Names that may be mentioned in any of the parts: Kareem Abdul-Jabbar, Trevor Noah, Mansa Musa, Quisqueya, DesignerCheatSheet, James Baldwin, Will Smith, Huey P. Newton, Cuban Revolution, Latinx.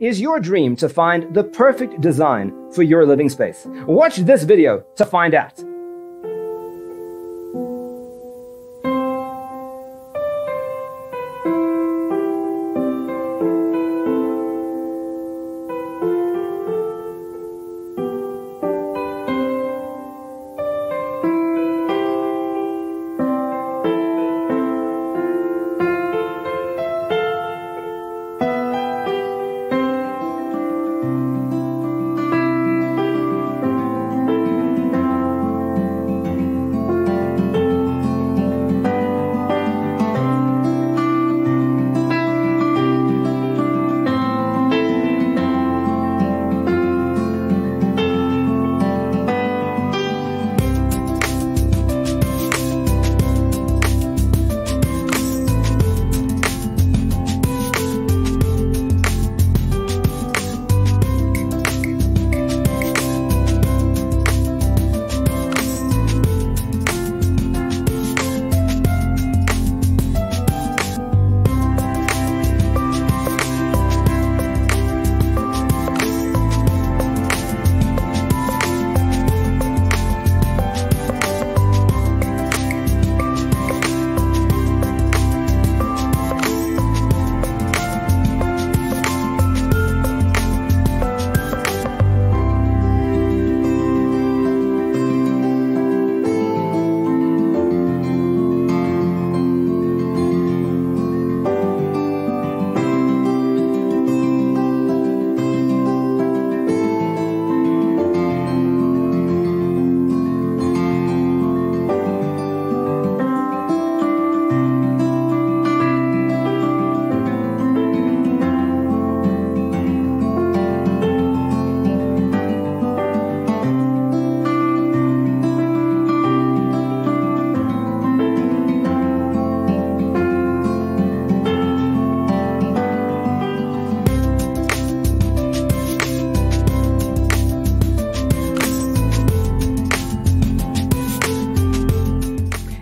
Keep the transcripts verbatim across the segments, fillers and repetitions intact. Is your dream to find the perfect design for your living space? Watch this video to find out.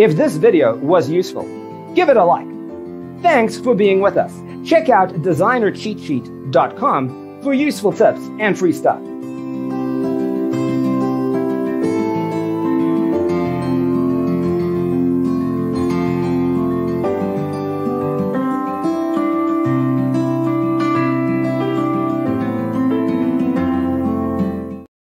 If this video was useful, give it a like. Thanks for being with us. Check out designer cheat sheet dot com for useful tips and free stuff.